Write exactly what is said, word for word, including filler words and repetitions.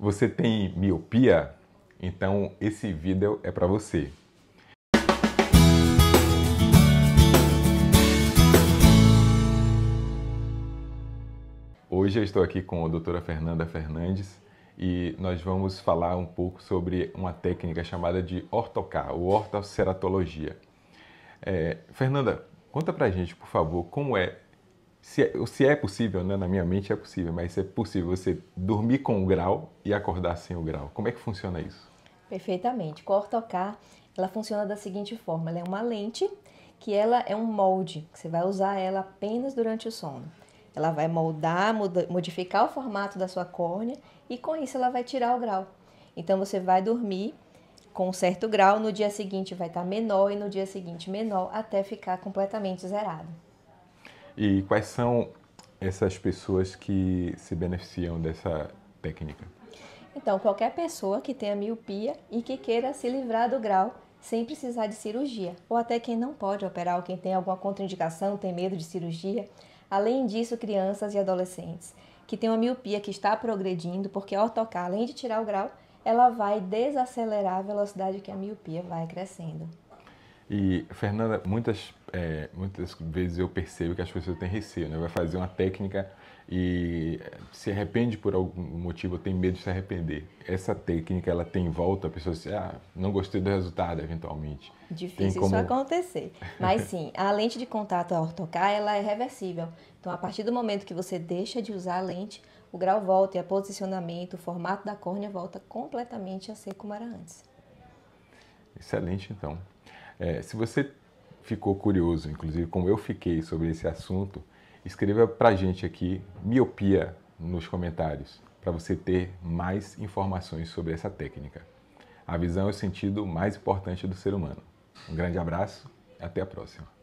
Você tem miopia? Então esse vídeo é para você. Hoje eu estou aqui com a doutora Fernanda Fernandes e nós vamos falar um pouco sobre uma técnica chamada de Orto-K, ou ortoceratologia. É, Fernanda, conta pra gente, por favor, como é, se é, se é possível, né? Na minha mente é possível, mas se é possível você dormir com o grau e acordar sem o grau. Como é que funciona isso? Perfeitamente. Com a Orto-K, ela funciona da seguinte forma, ela é uma lente que ela é um molde, que você vai usar ela apenas durante o sono. Ela vai moldar, modificar o formato da sua córnea e com isso ela vai tirar o grau. Então você vai dormir com um certo grau, no dia seguinte vai estar menor e no dia seguinte menor, até ficar completamente zerado. E quais são essas pessoas que se beneficiam dessa técnica? Então, qualquer pessoa que tenha miopia e que queira se livrar do grau sem precisar de cirurgia, ou até quem não pode operar, ou quem tem alguma contraindicação, tem medo de cirurgia. Além disso, crianças e adolescentes que têm uma miopia que está progredindo, porque a Orto-K, além de tirar o grau, ela vai desacelerar a velocidade que a miopia vai crescendo. E, Fernanda, muitas, é, muitas vezes eu percebo que as pessoas têm receio, né? Vai fazer uma técnica e se arrepende por algum motivo, tem medo de se arrepender. Essa técnica, ela tem volta, a pessoa diz, ah, não gostei do resultado, eventualmente. Difícil como... isso acontecer. Mas sim, a lente de contato, a Orto-K, ela é reversível. Então, a partir do momento que você deixa de usar a lente, o grau volta e o posicionamento, o formato da córnea volta completamente a ser como era antes. Excelente, então. É, se você ficou curioso, inclusive como eu fiquei sobre esse assunto, escreva pra gente aqui, miopia, nos comentários, para você ter mais informações sobre essa técnica. A visão é o sentido mais importante do ser humano. Um grande abraço e até a próxima.